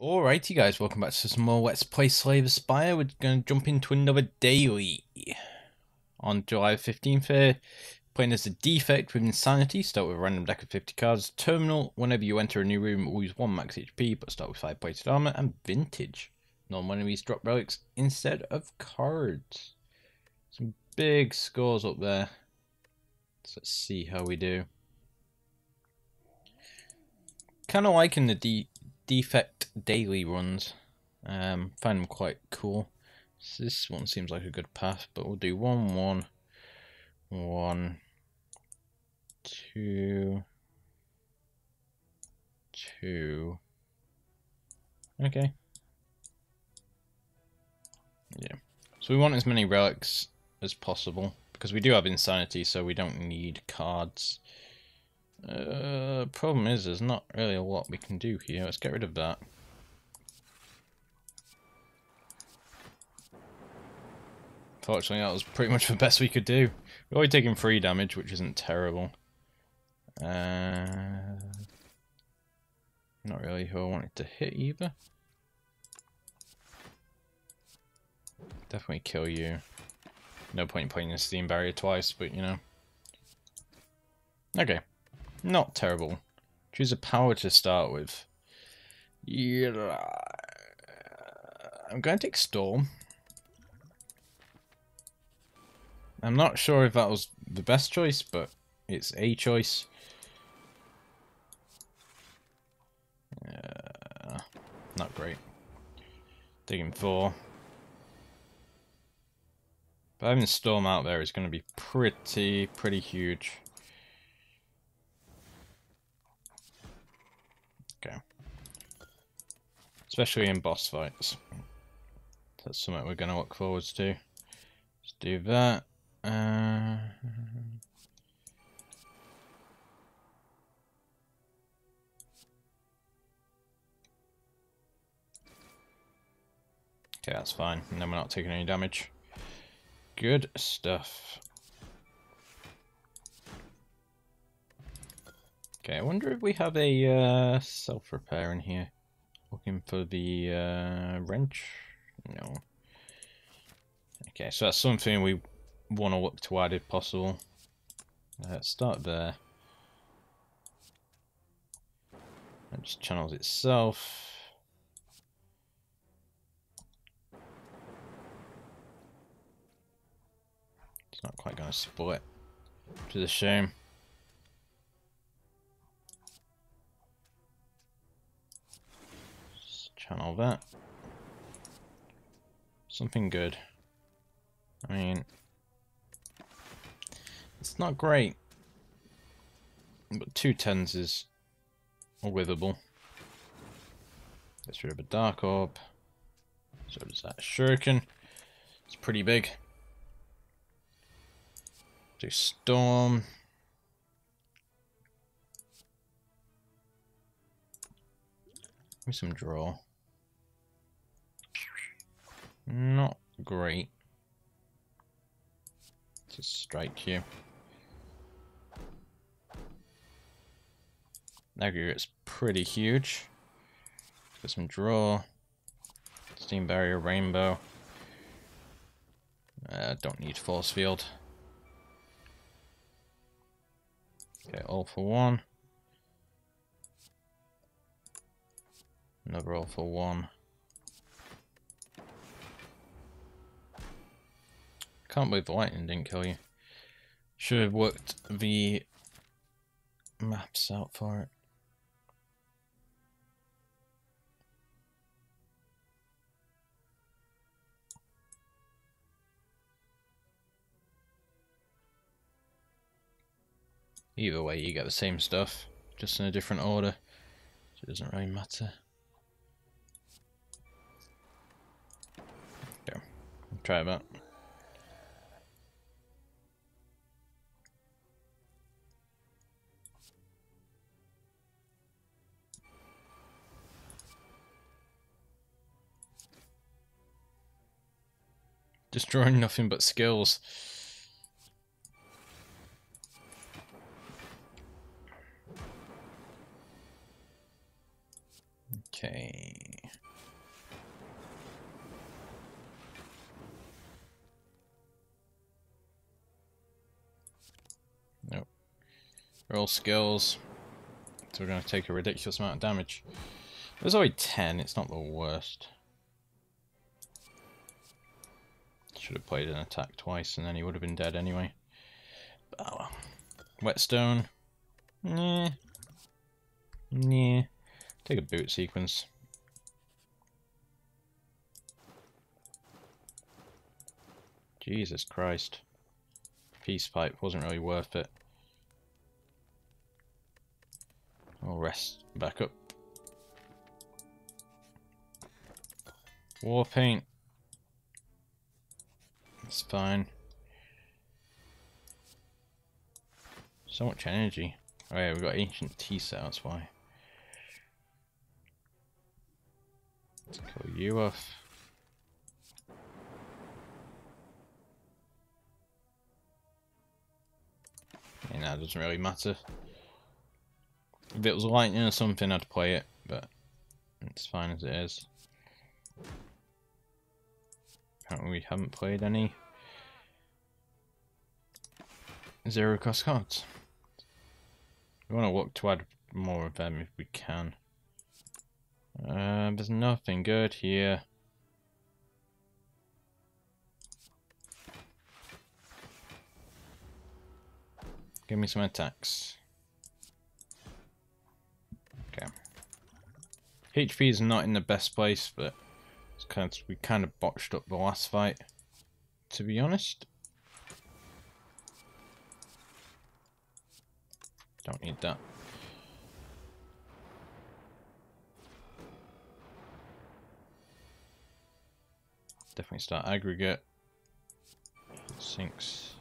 Alrighty guys, welcome back to some more Let's Play Slay the Spire. We're going to jump into another daily on July 15th here. Playing as the Defect with Insanity. Start with a random deck of 50 cards. Terminal, whenever you enter a new room, lose 1 max HP, but start with 5 plated armor. And Vintage, normal enemies drop relics instead of cards. Some big scores up there. So let's see how we do. Kind of liking the Defect daily runs, find them quite cool. So this one seems like a good path, but we'll do 1, 1, 1, 2, 2. Okay. Yeah. So we want as many relics as possible because we do have Insanity, so we don't need cards. Problem is there's not really a lot we can do here. Let's get rid of that. Fortunately, that was pretty much the best we could do. We're already taking 3 damage, which isn't terrible. Not really who I wanted to hit either. Definitely kill you. No point in playing a steam barrier twice, but you know. Okay. Not terrible. Choose a power to start with. Yeah. I'm going to take Storm. I'm not sure if that was the best choice, but it's a choice. Not great. Taking 4. But having Storm out there is going to be pretty huge. Especially in boss fights. That's something we're going to look forwards to. Let's do that. Okay, that's fine. And then we're not taking any damage. Good stuff. Okay, I wonder if we have a self-repair in here. Looking for the wrench? No. Okay, so that's something we want to look to add if possible. Let's start there. That just channels itself. It's not quite going to split, which is a shame. Channel that. Something good. I mean, it's not great, but 2 tens is withable. Let's rid of a dark orb. So does that shuriken. It's pretty big. Do Storm. Give me some draw. Not great. Just strike you. Aggregate's pretty huge. Let's get some draw. Steam barrier, rainbow. Don't need force field. Okay, all for one. Another all for one. Can't believe the lightning didn't kill you. Should have worked the maps out for it. Either way, you get the same stuff, just in a different order, so it doesn't really matter. Okay, I'll try that. Just drawing nothing but skills. Okay. Roll skills. So we're going to take a ridiculous amount of damage. There's only 10, it's not the worst. Should have played an attack twice and then he would have been dead anyway. But oh well. Whetstone. Nah. Nah. Take a boot sequence. Jesus Christ. Peace pipe wasn't really worth it. I'll rest back up. War paint. That's fine. So much energy. Oh yeah, we've got ancient tea set, that's why. Let's kill you off. And that doesn't really matter. If it was lightning or something, I'd play it, but it's fine as it is. Apparently we haven't played any zero cost cards. We want to look to add more of them if we can. There's nothing good here. Give me some attacks. Okay. HP is not in the best place, but it's we kind of botched up the last fight, to be honest. Don't need that. Definitely start aggregate. Heat sinks.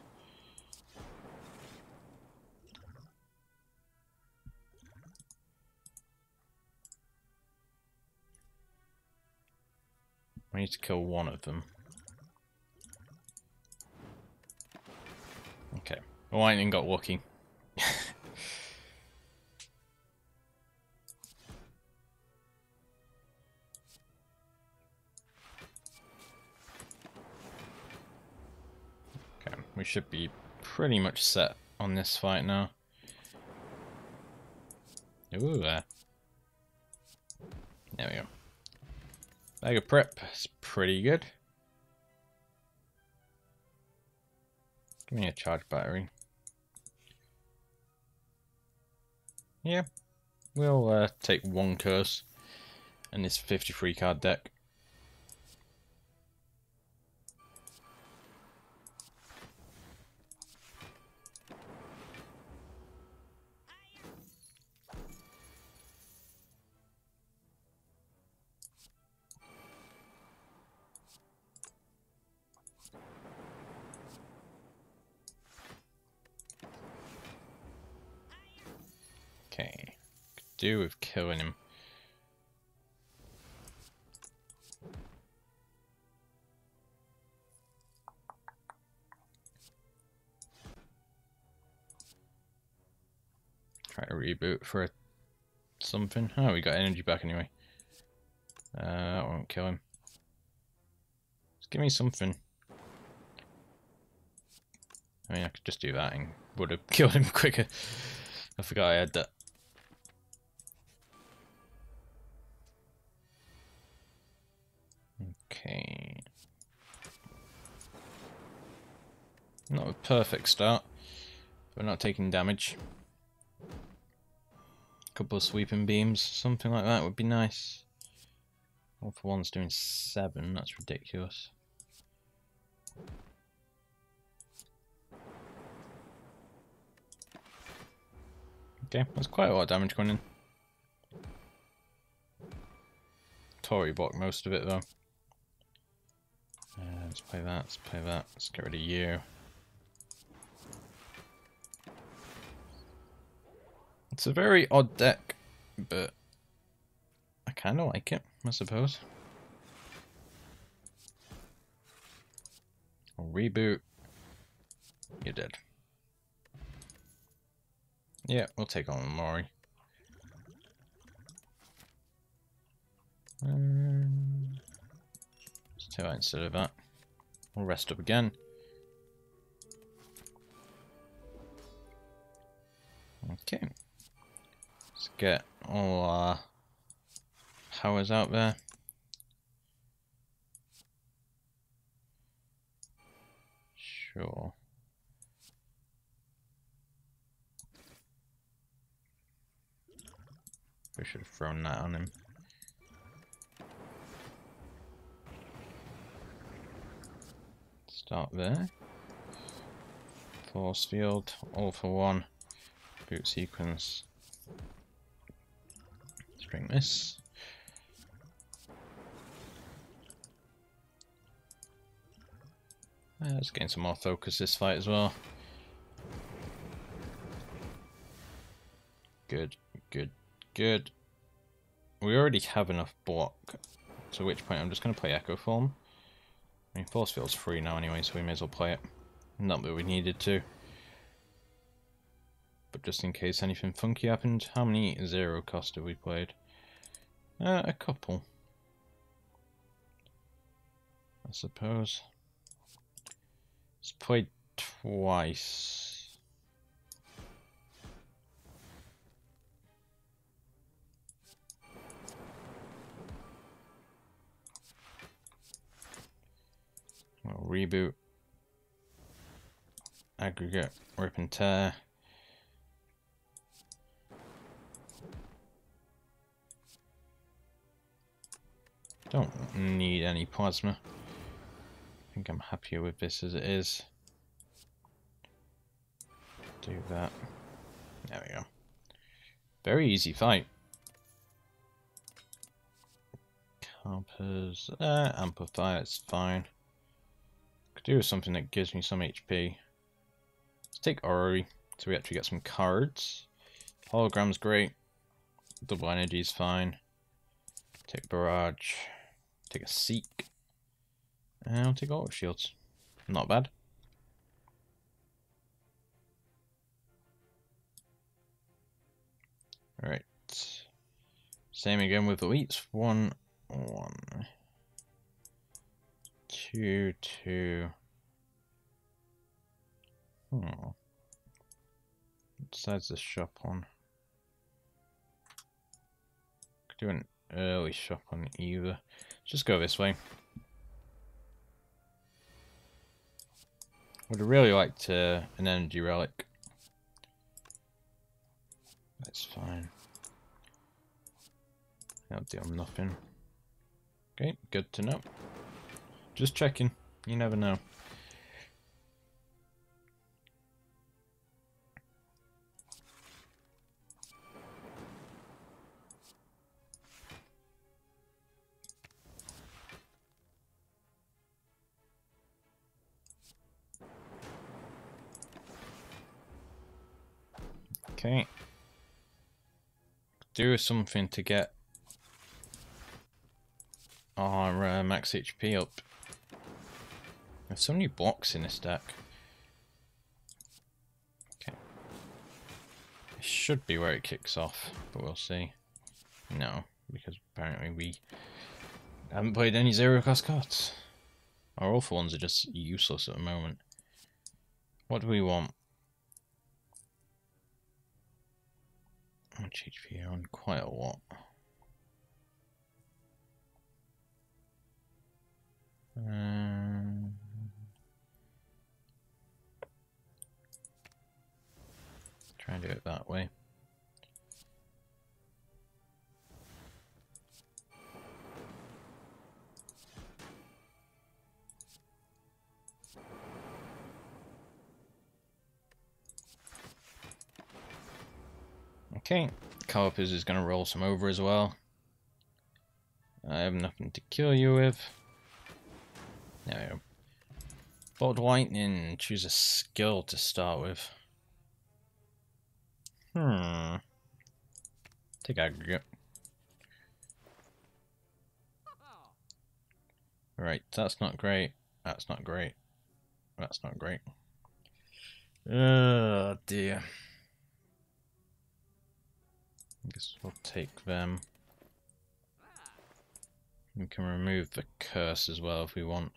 I need to kill one of them. Okay. The lightning got lucky. Okay, we should be pretty much set on this fight now. Ooh, there. There we go. Bag of prep, it's pretty good. Give me a charge battery. Yeah, we'll take one curse in this 53 card deck. Do with killing him. Try to reboot for something. Oh, we got energy back anyway. That won't kill him. Just give me something. I mean, I could just do that and would have killed him quicker. I forgot I had that. Okay. Not a perfect start. We're not taking damage. A couple of sweeping beams, something like that would be nice. All for one's doing 7, that's ridiculous. Okay, that's quite a lot of damage going in. Tory blocked most of it though. Let's play that, let's play that, let's get rid of you. It's a very odd deck, but I kind of like it, I suppose. I'll reboot. You're dead. Yeah, we'll take on Mori. Let's do that instead of that. We'll rest up again. Okay. Let's get all our powers out there. Sure. We should have thrown that on him. Start there. Force field, all for one, boot sequence. Let's bring this. Let's gain some more focus this fight as well. Good, good, good. We already have enough block, to which point I'm just going to play Echo Form. I mean, force field's free now anyway, so we may as well play it. Not that we needed to. But just in case anything funky happened, how many zero cost have we played? A couple, I suppose. It's played twice. We'll reboot, aggregate, rip and tear. Don't need any plasma. I think I'm happier with this as it is. Do that. There we go. Very easy fight. Carpers, amplify, it's fine. Could do with something that gives me some HP. Let's take Orrery, so we actually get some cards. Hologram's great. Double energy's fine. Take barrage. Take a seek. And I'll take auto shields. Not bad. Alright. Same again with elites. 1-1. 2-2. Oh. Besides the shop one. Could do an early shop on either. Let's just go this way. Would have really liked an energy relic. That's fine. That'll deal nothing. Okay, good to know. Just checking. You never know. Okay. Do something to get our max HP up. There's so many blocks in this deck. Okay. It should be where it kicks off, but we'll see. No, because apparently we haven't played any zero cost cards. Our all for ones are just useless at the moment. What do we want? How much HP on? Quite a lot. Try and do it that way. Okay, Calipers is going to roll some over as well. I have nothing to kill you with. There we go. Bolt lightning, choose a skill to start with. Take aggregate. Right, that's not great. That's not great. That's not great. Oh dear. I guess we'll take them. We can remove the curse as well if we want.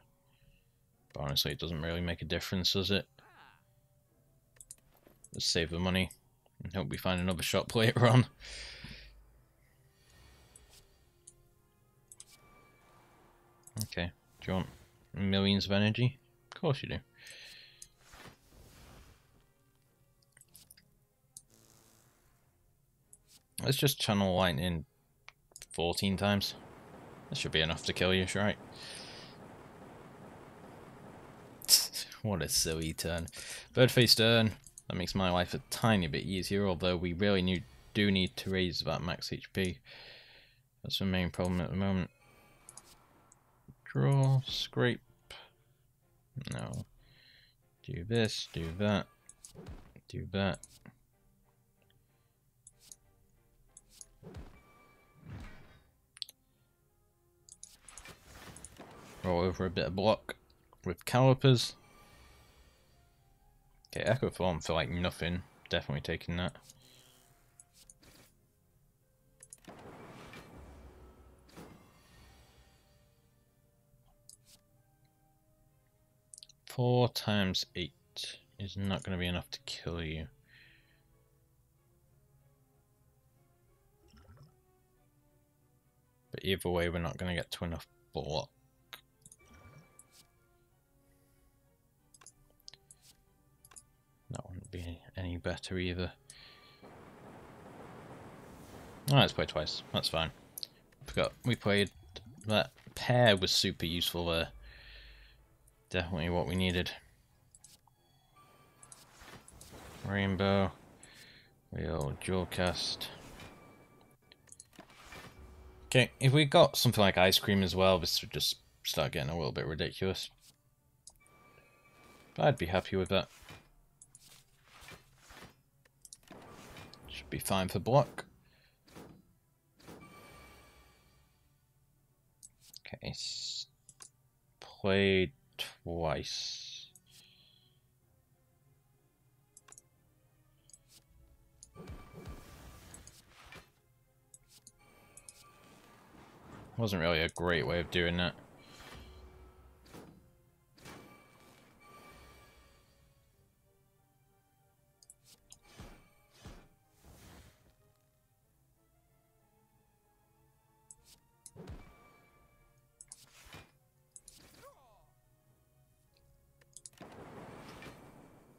But honestly, it doesn't really make a difference, does it? Let's save the money. and hope we find another shop later on. Okay, do you want millions of energy? Of course you do. Let's just channel lightning 14 times. That should be enough to kill you, right? What a silly turn. Birdface turn. That makes my life a tiny bit easier, although we really do need to raise that max HP. That's the main problem at the moment. Draw, scrape. No. Do this, do that, do that. Roll over a bit of block with calipers. Okay, Echo Form for like nothing. Definitely taking that. Four times 8 is not going to be enough to kill you. But either way, we're not going to get to enough block. That wouldn't be any better either. Oh, let's play twice. That's fine. Forgot we played. That pair was super useful there. Definitely what we needed. Rainbow. We'll dual cast. Okay, if we got something like ice cream as well, this would just start getting a little bit ridiculous. But I'd be happy with that. Should be fine for block. Okay, played twice. Wasn't really a great way of doing that.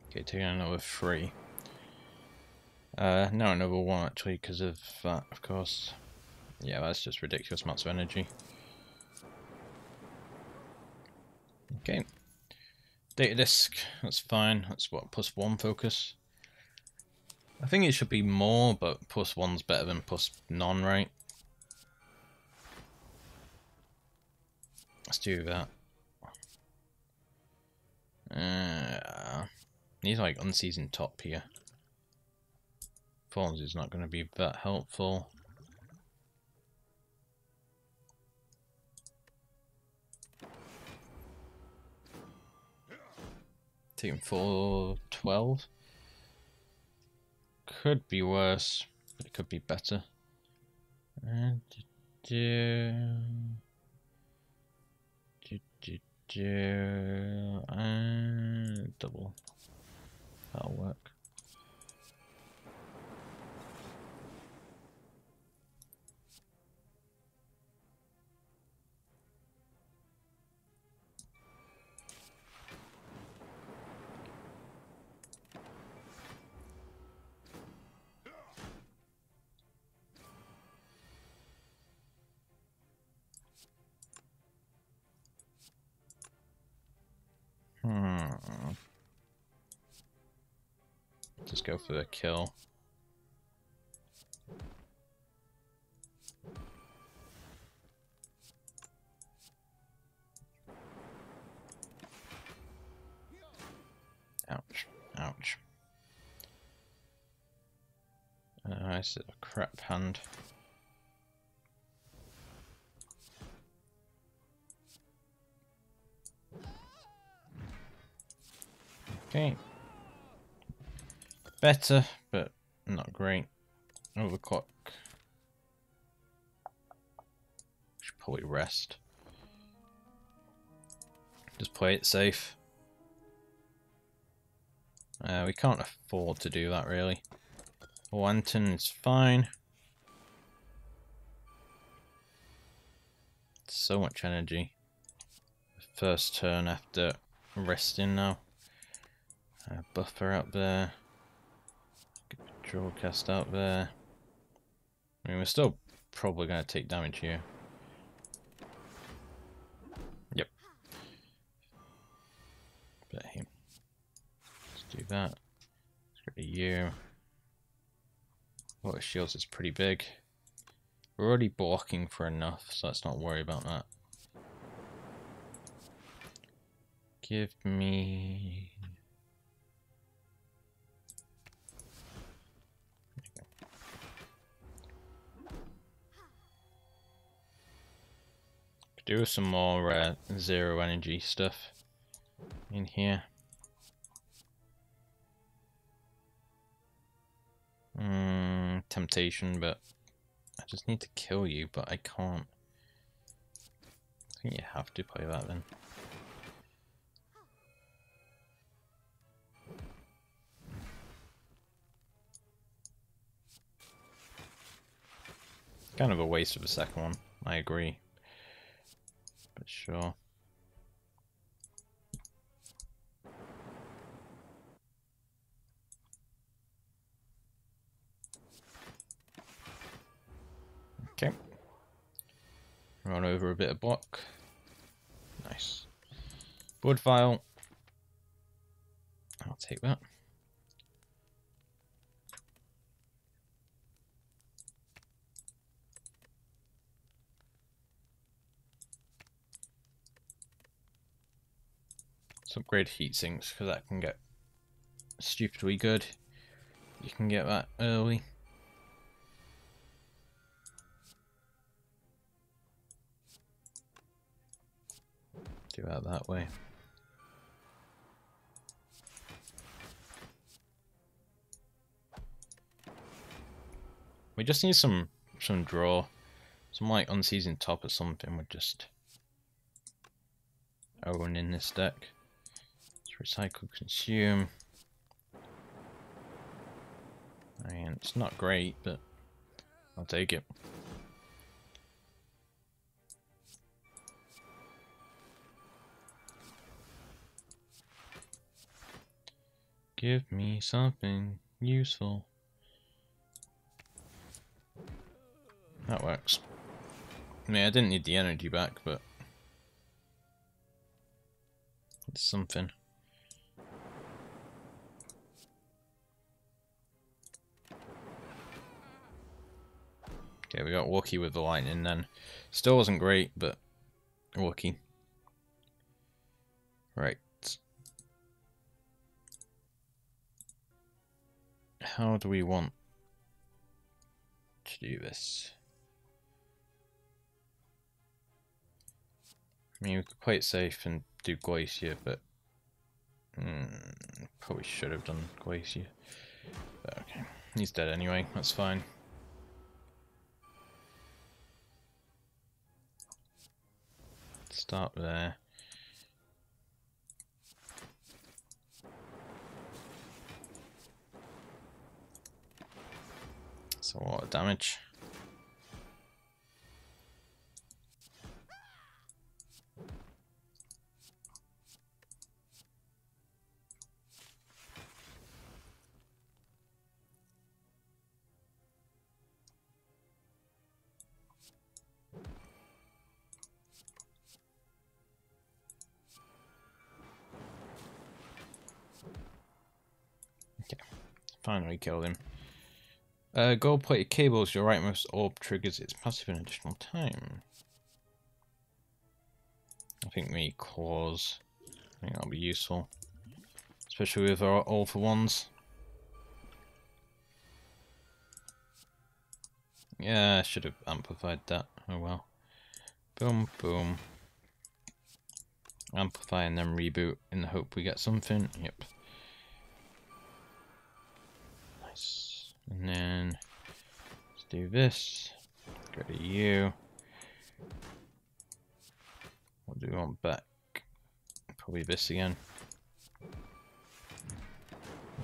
Okay, taking another 3. No, another 1 actually, because of that, of course. Yeah, that's just ridiculous amounts of energy. Okay. Data disk, that's fine. That's what, plus 1 focus? I think it should be more, but plus 1's better than plus none, right? Let's do that. Need like unseasoned top here. Forms is not going to be that helpful. Team 412. Could be worse, but it could be better. And double. That'll work. Just go for the kill. Ouch, ouch. I see a crap hand. Okay. Better, but not great. Overclock. Should probably rest. Just play it safe. We can't afford to do that, really. Wanton is fine. So much energy. First turn after resting now. Buffer up there. Get the draw cast out there. I mean, we're still probably going to take damage here. Yep. Bet him. Let's do that. Let's get rid of you. Water shields is pretty big. We're already blocking for enough, so let's not worry about that. Give me... could do some more zero energy stuff in here. Temptation, but... I just need to kill you, but I can't. I think you have to play that then. Kind of a waste of a second one, I agree. But sure. Okay. Run over a bit of block. Nice. Wood file. I'll take that. Let's upgrade heat sinks because that can get stupidly good. You can get that early. Do that that way. We just need some draw, some like unseasoned top or something. We're just owning in this deck. Let's recycle, consume. And it's not great, but I'll take it. Give me something useful. That works. I mean, I didn't need the energy back, but it's something. Okay, we got Wookiee with the lightning then. Still wasn't great, but Wookiee. Right. How do we want to do this? I mean, we could play it safe and do Glacier, but probably should have done Glacier. But okay, he's dead anyway, that's fine. Start there. A lot of damage. Okay, finally killed him. Gold plated cables, your rightmost orb triggers its passive an additional time. I think we claws. I think that'll be useful. Especially with our all for ones. Yeah, I should have amplified that. Oh well. Boom, boom. Amplify and then reboot in the hope we get something. Yep. And then let's do this. Go to you. What do we want back? Probably this again. We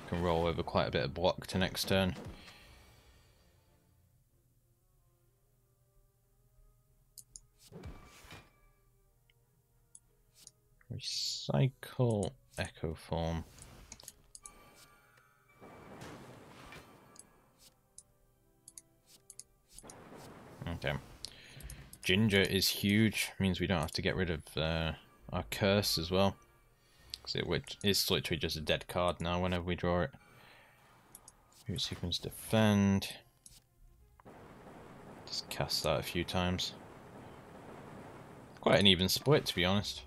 can roll over quite a bit of block to next turn. Recycle Echo Form. Okay. Ginger is huge. Means we don't have to get rid of our curse as well. Because it's literally just a dead card now whenever we draw it. Boot sequence defend. Just cast that a few times. Quite an even split, to be honest.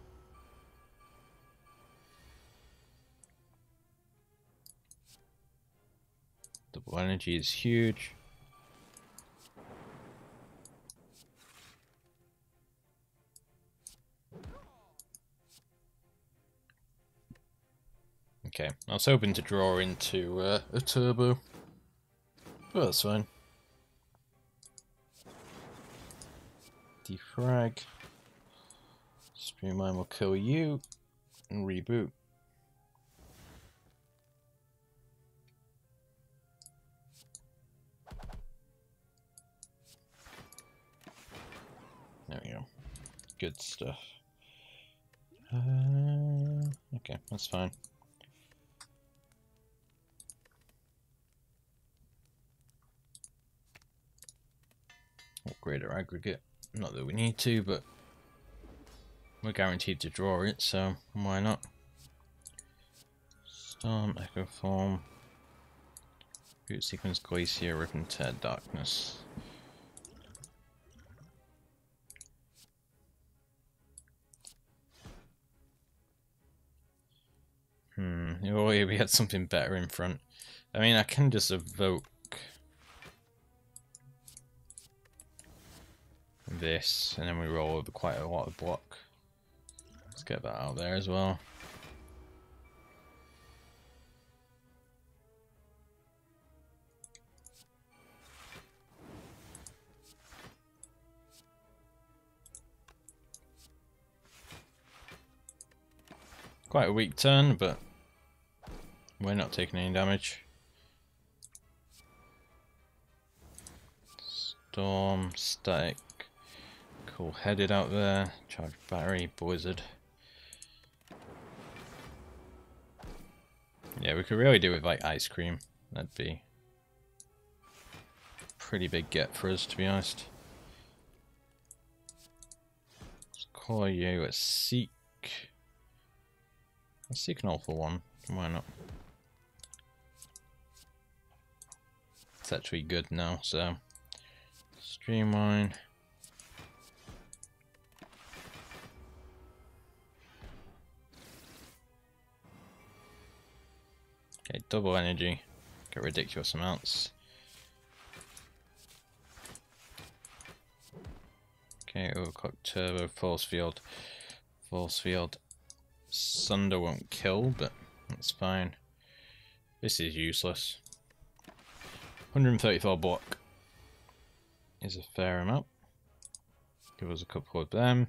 Double energy is huge. Okay, I was hoping to draw into a turbo, but that's fine. Defrag. Streamline will kill you, and reboot. There we go. Good stuff. Okay, that's fine. Upgrade our aggregate. Not that we need to, but we're guaranteed to draw it, so why not? Storm, Echo Form, Boot Sequence, Glacier, Rip and Tear, Darkness. Oh yeah, we had something better in front. I mean, I can just evoke this, and then we roll over quite a lot of block. Let's get that out there as well. Quite a weak turn, but we're not taking any damage. Storm, static. All headed out there, charge battery, blizzard. Yeah, we could really do with like ice cream. That'd be a pretty big get for us, to be honest. Let's call you a seek. Let's seek an all for one. Why not? It's actually good now, so streamline. Okay, double energy, got ridiculous amounts. Okay, overclock turbo, force field, Sunder won't kill, but that's fine. This is useless. 134 block is a fair amount. Give us a couple of them,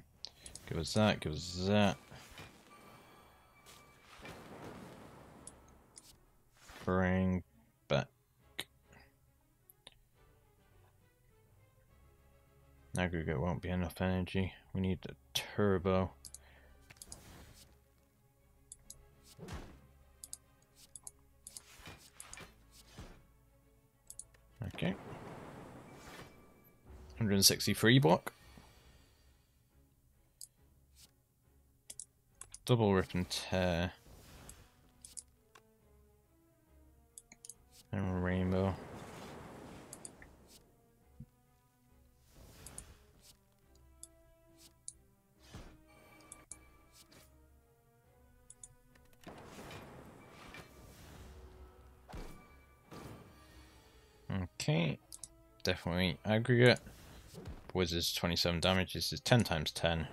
give us that, give us that. Bring back aggregate, won't be enough energy. We need a turbo. Okay, 163 block. Double rip and tear. And rainbow. Okay, definitely aggregate. Wizards 27 damage. This is 10 times 10.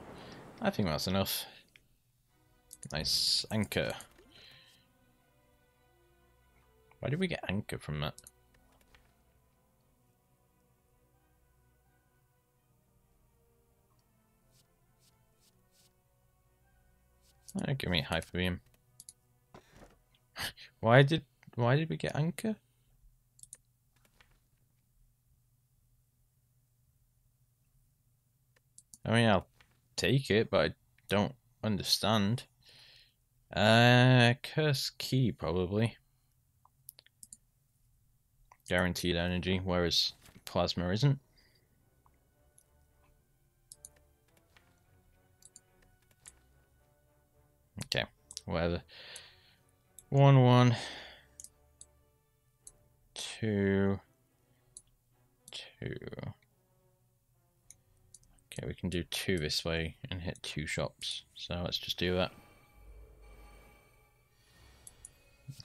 I think that's enough. Nice anchor. Why did we get anchor from that? Oh, give me hyper beam. Why did we get anchor? I mean, I'll take it, but I don't understand. Curse key, probably. Guaranteed energy, whereas plasma isn't. Okay, whatever. 1, 1, 2, 2. Okay, we can do 2 this way and hit 2 shops. So let's just do that.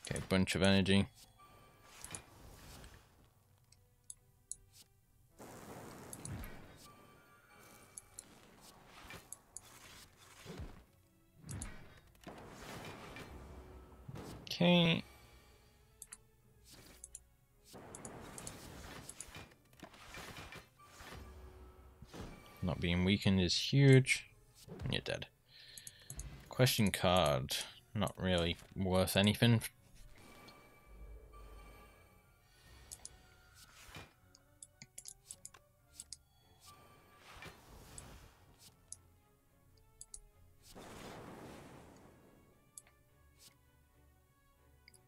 Okay, bunch of energy. Okay. Not being weakened is huge. And you're dead. Question card. Not really worth anything.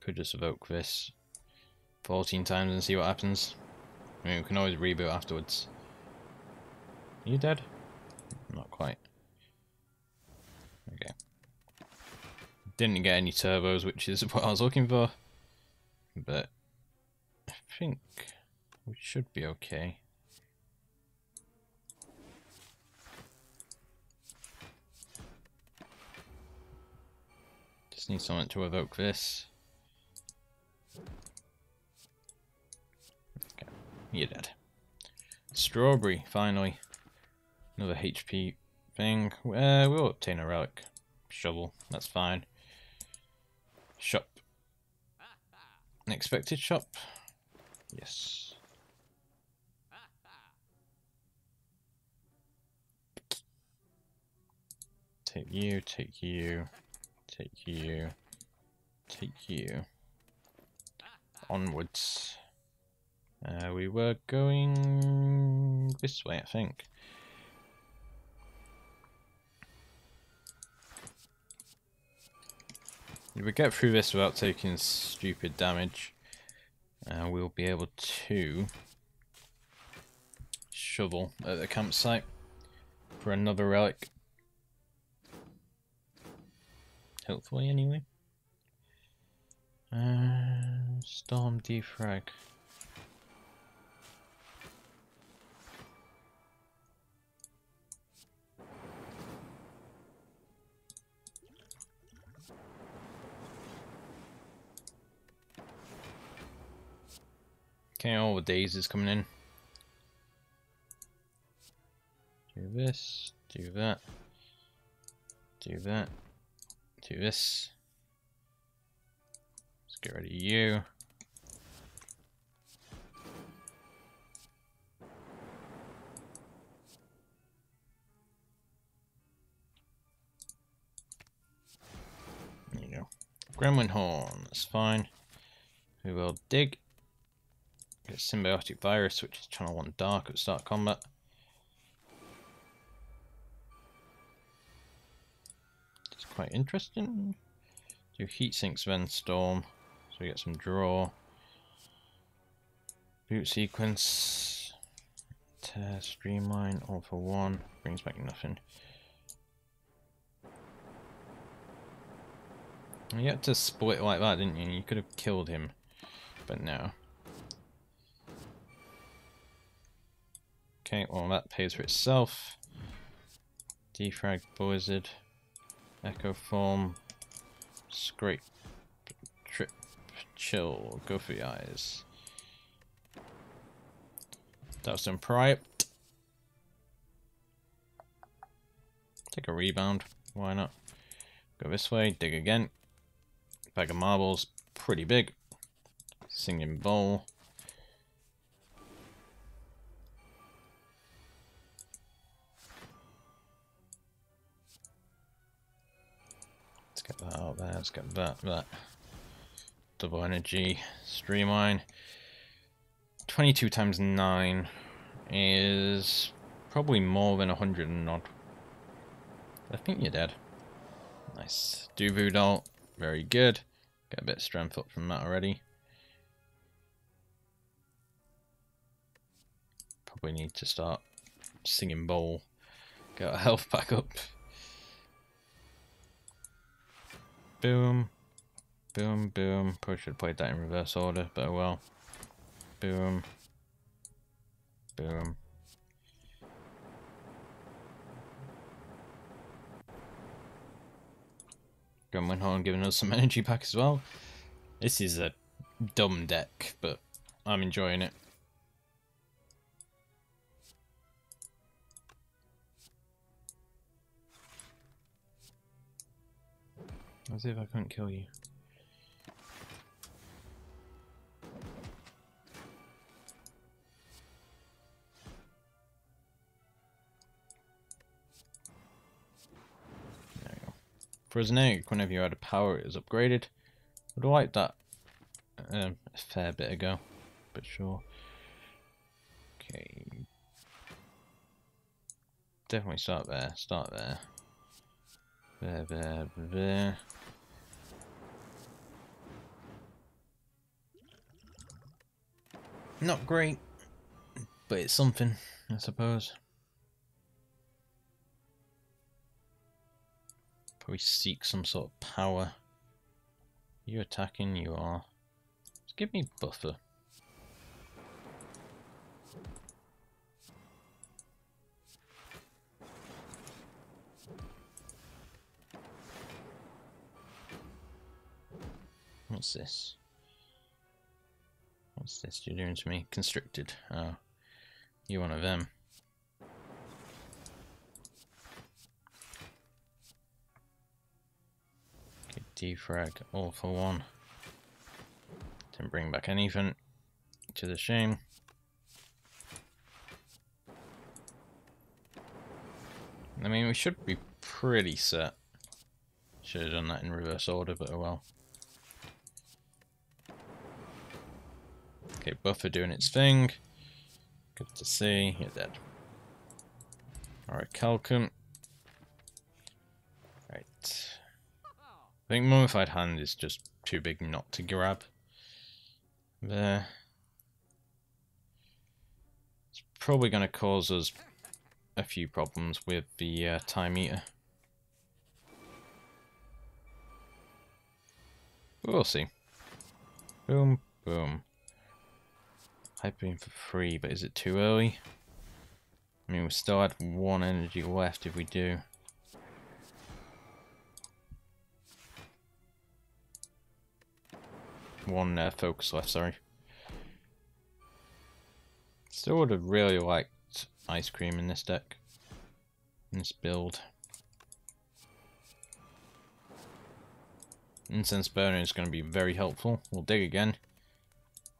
Could just evoke this 14 times and see what happens. I mean, we can always reboot afterwards. Are you dead? Not quite. Okay. Didn't get any turbos, which is what I was looking for. But I think we should be okay. Just need someone to evoke this. Okay. You're dead. Strawberry, finally. Another HP thing. We'll obtain a relic. Shovel, that's fine. Shop. An expected shop? Yes. Take you, take you, take you, take you. Onwards. We were going this way, I think. If we get through this without taking stupid damage, we'll be able to shovel at the campsite for another relic. Hopefully, anyway. Storm defrag. Okay, all the daisies coming in. Do this, do that, do that, do this. Let's get rid of you. There you go. Gremlin horn, that's fine. We will dig. Get symbiotic virus, which is channel 1 dark at start combat. It's quite interesting. Do heat sinks, then storm, so we get some draw. Boot sequence, tear, streamline, all for one, brings back nothing. You had to split like that, didn't you? You could have killed him, but no. Okay, well that pays for itself. Defrag, blizzard, echo form, scrape, trip, chill, go for your eyes. That was done prior. Take a rebound, why not? Go this way, dig again. Bag of marbles, pretty big. Singing bowl. Get that out there, let's get that. Double energy, streamline. 22 times 9 is probably more than 100 and odd. I think you're dead. Nice. Duvu doll. Very good. Got a bit of strength up from that already. Probably need to start singing bowl. Got a health back up. Boom. Boom, boom. Probably should have played that in reverse order, but oh well. Boom. Boom. Gremlinhorn giving us some energy back as well. This is a dumb deck, but I'm enjoying it. As if I couldn't kill you. There you go. For as an egg, whenever you add a power, it is upgraded. I'd like that a fair bit ago, but sure. Okay. Definitely start there. Start there. There. Not great, but it's something, I suppose. Probably seek some sort of power. You attacking, you are. Just give me buffer. What's this? What's this you're doing to me? Constricted. Oh. You're one of them. Okay, defrag, all for one. Didn't bring back anything. To the shame. I mean, we should be pretty set. Should have done that in reverse order, but oh well. Okay, buffer doing its thing. Good to see. You're dead. Alright, Calcum. Right. I think Mummified Hand is just too big not to grab. There. It's probably going to cause us a few problems with the Time Eater. We'll see. Boom, boom. Hyping for free, but is it too early? I mean, we still had one energy left if we do. One focus left, sorry. Still would have really liked ice cream in this deck. In this build. Incense burner is going to be very helpful. We'll dig again.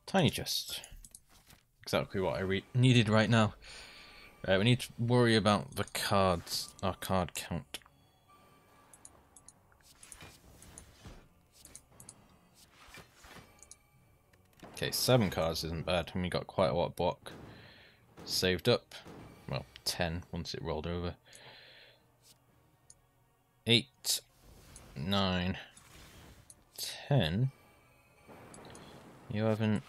Tiny chest. Exactly what I needed right now. We need to worry about the cards, our card count. Okay, 7 cards isn't bad, and we got quite a lot of block saved up. Well, 10 once it rolled over. 8, 9, 10, 11,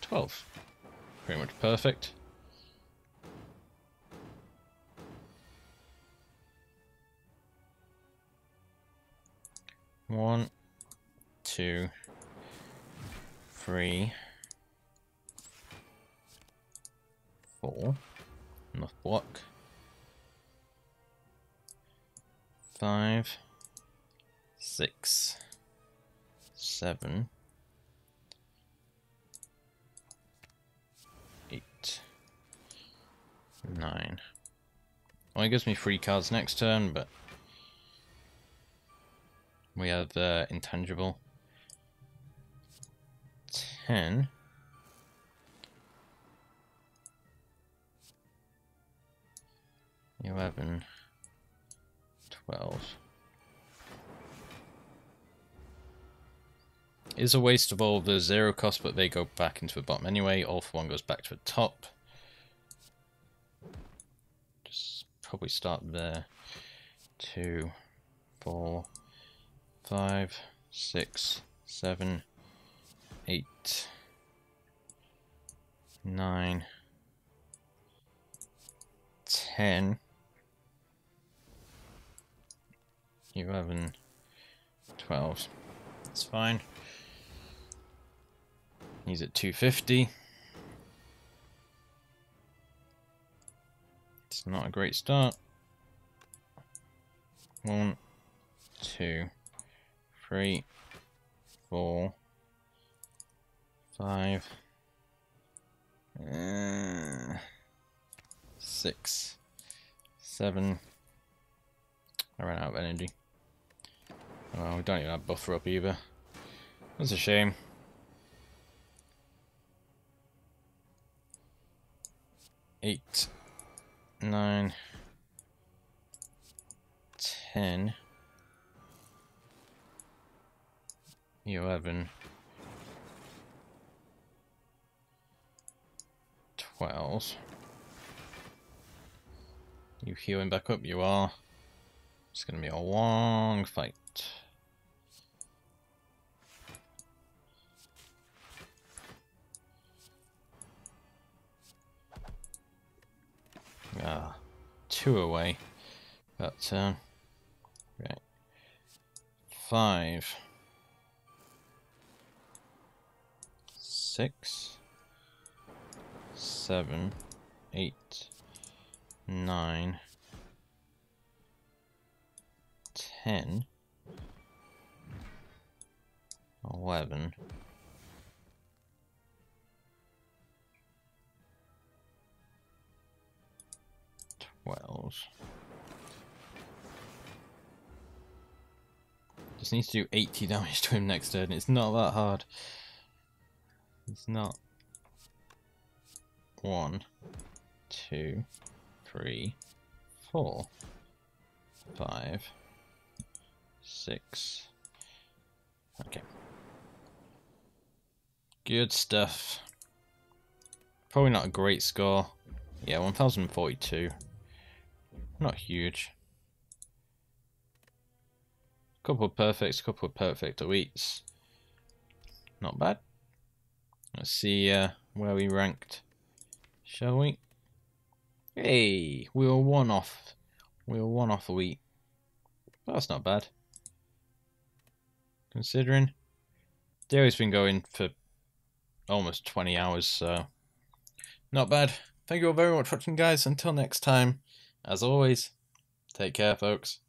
12. Pretty much perfect. One, two, three, four. Enough block. 5, 6, 7. 9. Well, it gives me 3 cards next turn, but we have the intangible. 10. Eleven. 12. It is a waste of all the zero cost, but they go back into the bottom anyway. All for one goes back to the top. probably start there. 2, 4, 5, 6, 7, 8, 9, 10, 11, 12. That's fine. He's at 250. It's not a great start. 1, 2, 3, 4, 5. 6, 7. I ran out of energy. Oh, we don't even have buffer up either. That's a shame. Eight, 9, 10, 11, 12. You healing back up? You are. It's going to be a long fight. Ah, 2 away that turn. Right. 5, 6, 7, 8, 9, 10, 11. Just needs to do 80 damage to him next turn. It's not that hard. It's not. 1, 2, 3, 4, 5, 6. Okay. Good stuff. Probably not a great score. Yeah, 1042. Not huge. Couple of perfects, couple of perfect elites. Not bad. Let's see where we ranked, shall we? Hey, we were one off. We were one off elite. That's not bad. Considering Daily's been going for almost 20 hours, so not bad. Thank you all very much for watching, guys. Until next time. As always, take care, folks.